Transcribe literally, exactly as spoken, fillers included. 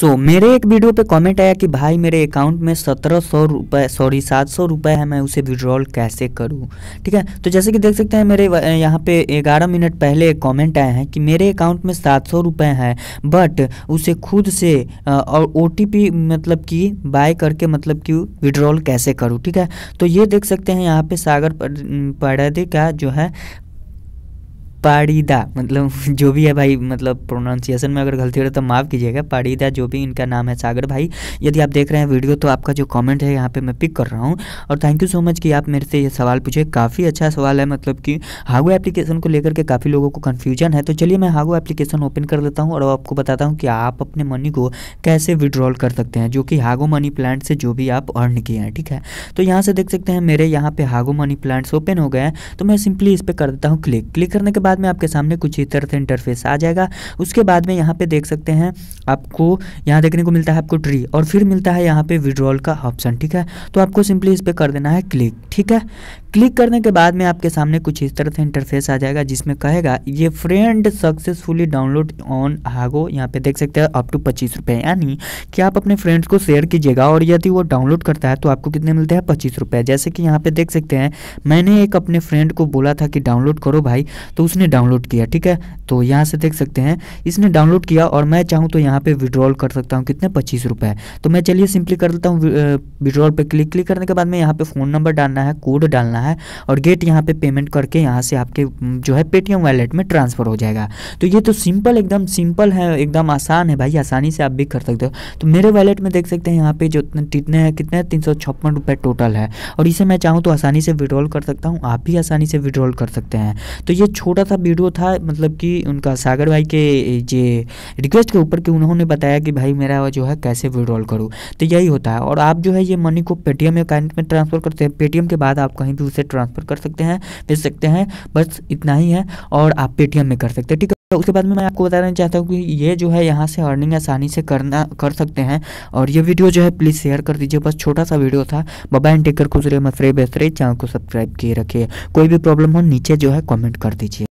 सो so, मेरे एक video पे कमेंट आया कि भाई मेरे अकाउंट में सत्रह सौ रुपये सॉरी सात सौ रुपये है, मैं उसे विड्रॉल कैसे करूं। ठीक है, तो जैसे कि देख सकते हैं मेरे यहाँ पे ग्यारह मिनट पहले एक कॉमेंट आया है कि मेरे अकाउंट में सात सौ रुपये हैं बट उसे खुद से और ओ टी पी मतलब कि बाय करके मतलब कि विड्रॉल कैसे करूँ। ठीक है, तो ये देख सकते हैं यहाँ पर सागर पारदी का जो है पारीदा, मतलब जो भी है भाई, मतलब प्रोनाउंसिएशन में अगर गलती हो तो माफ़ कीजिएगा, पारीदा जो भी इनका नाम है सागर भाई, यदि आप देख रहे हैं वीडियो तो आपका जो कमेंट है यहाँ पे मैं पिक कर रहा हूँ और थैंक यू सो मच कि आप मेरे से ये सवाल पूछे। काफ़ी अच्छा सवाल है, मतलब कि हागो एप्लीकेशन को लेकर के काफ़ी लोगों को कन्फ्यूजन है। तो चलिए मैं हागो एप्लीकेशन ओपन कर लेता हूँ और आपको बताता हूँ कि आप अपने मनी को कैसे विड्रॉल कर सकते हैं, जो कि हागो मनी प्लांट से जो भी आप अर्न किए हैं। ठीक है, तो यहाँ से देख सकते हैं मेरे यहाँ पर हागो मनी प्लांट्स ओपन हो गए हैं, तो मैं सिंपली इस पर कर देता हूँ क्लिक। क्लिक करने के बाद में आपके सामने कुछ इस तरह से इंटरफेस आ जाएगा। उसके बाद में यहाँ पे देख सकते हैं आपको यहाँ देखने को मिलता है आपको ट्री और फिर मिलता है यहाँ पे विड्रॉल का ऑप्शन। ठीक है, तो आपको सिंपली इस पे कर देना है क्लिक। ठीक है, क्लिक करने के बाद में आपके सामने कुछ इस तरह से इंटरफेस आ जाएगा जिसमें कहेगा ये फ्रेंड सक्सेसफुली डाउनलोड ऑन हागो, यहाँ पे देख सकते हैं अप टू पच्चीस रुपये, यानी कि आप अपने फ्रेंड्स को शेयर कीजिएगा और यदि वो डाउनलोड करता है तो आपको कितने मिलते हैं पच्चीस रुपये। जैसे कि यहाँ पे देख सकते हैं मैंने एक अपने फ्रेंड को बोला था कि डाउनलोड करो भाई, तो उसने डाउनलोड किया। ठीक है, तो यहाँ से देख सकते हैं इसने डाउनलोड किया और मैं चाहूँ तो यहाँ पे विड्रॉल कर सकता हूँ कितने पच्चीस रुपये। तो मैं चलिए सिंपली कर देता हूँ विड्रॉल पे क्लिक। क्लिक करने के बाद में यहाँ पे फ़ोन नंबर डालना है, कोड डालना है और गेट यहाँ पे पेमेंट करके यहाँ से आपके जो है पेटीएम वैलेट में ट्रांसफ़र हो जाएगा। तो ये तो सिंपल एकदम सिंपल है, एकदम आसान है भाई, आसानी से आप भी कर सकते हो। तो मेरे वैलेट में देख सकते हैं यहाँ पे जो कितने हैं कितने तीन सौ छप्पन रुपये टोटल है और इसे मैं चाहूँ तो आसानी से विड्रॉल कर सकता हूँ, आप भी आसानी से विड्रॉल कर सकते हैं। तो ये छोटा सा वीडियो था, मतलब कि उनका सागर भाई के जे रिक्वेस्ट के ऊपर कि उन्होंने बताया कि भाई मेरा जो है कैसे विड्रॉल करूँ। तो यही होता है और आप जो है ये मनी को पेटीएम अकाउंट में ट्रांसफ़र करते हैं, पेटीएम के बाद आप कहीं भी उसे ट्रांसफ़र कर सकते हैं, भेज सकते हैं, बस इतना ही है और आप पेटीएम में कर सकते हैं। ठीक है, तो उसके बाद में मैं आपको बताना चाहता हूँ कि ये जो है यहाँ से अर्निंग आसानी से करना कर सकते हैं और ये वीडियो जो है प्लीज़ शेयर कर दीजिए, बस छोटा सा वीडियो था। बाबा एंड टेकर को सुरे मसरे बेसरे, चैनल को सब्सक्राइब किए रखिए, कोई भी प्रॉब्लम हो नीचे जो है कमेंट कर दीजिए।